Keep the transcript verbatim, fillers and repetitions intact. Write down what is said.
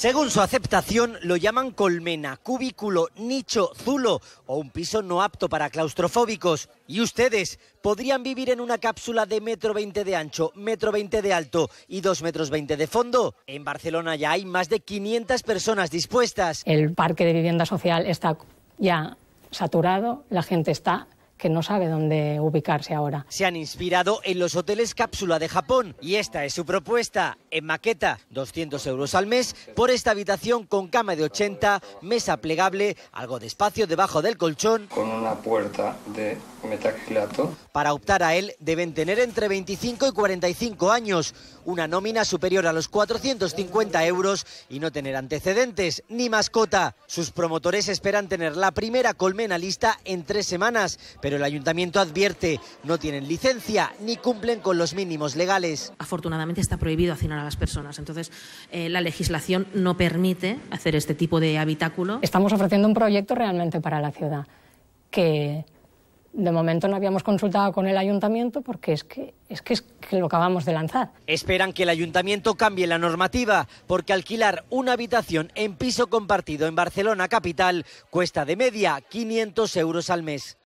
Según su aceptación, lo llaman colmena, cubículo, nicho, zulo o un piso no apto para claustrofóbicos. Y ustedes podrían vivir en una cápsula de metro veinte de ancho, metro veinte de alto y dos metros veinte de fondo. En Barcelona ya hay más de quinientas personas dispuestas. El parque de vivienda social está ya saturado, la gente está que no sabe dónde ubicarse ahora. Se han inspirado en los hoteles cápsula de Japón y esta es su propuesta. En maqueta, doscientos euros al mes por esta habitación con cama de ochenta, mesa plegable, algo de espacio debajo del colchón. Con una puerta de metacrilato. Para optar a él deben tener entre veinticinco y cuarenta y cinco años, una nómina superior a los cuatrocientos cincuenta euros y no tener antecedentes ni mascota. Sus promotores esperan tener la primera colmena lista en tres semanas, pero Pero el ayuntamiento advierte, no tienen licencia ni cumplen con los mínimos legales. Afortunadamente está prohibido hacinar a las personas, entonces eh, la legislación no permite hacer este tipo de habitáculo. Estamos ofreciendo un proyecto realmente para la ciudad, que de momento no habíamos consultado con el ayuntamiento porque es que, es que es que lo acabamos de lanzar. Esperan que el ayuntamiento cambie la normativa porque alquilar una habitación en piso compartido en Barcelona capital cuesta de media quinientos euros al mes.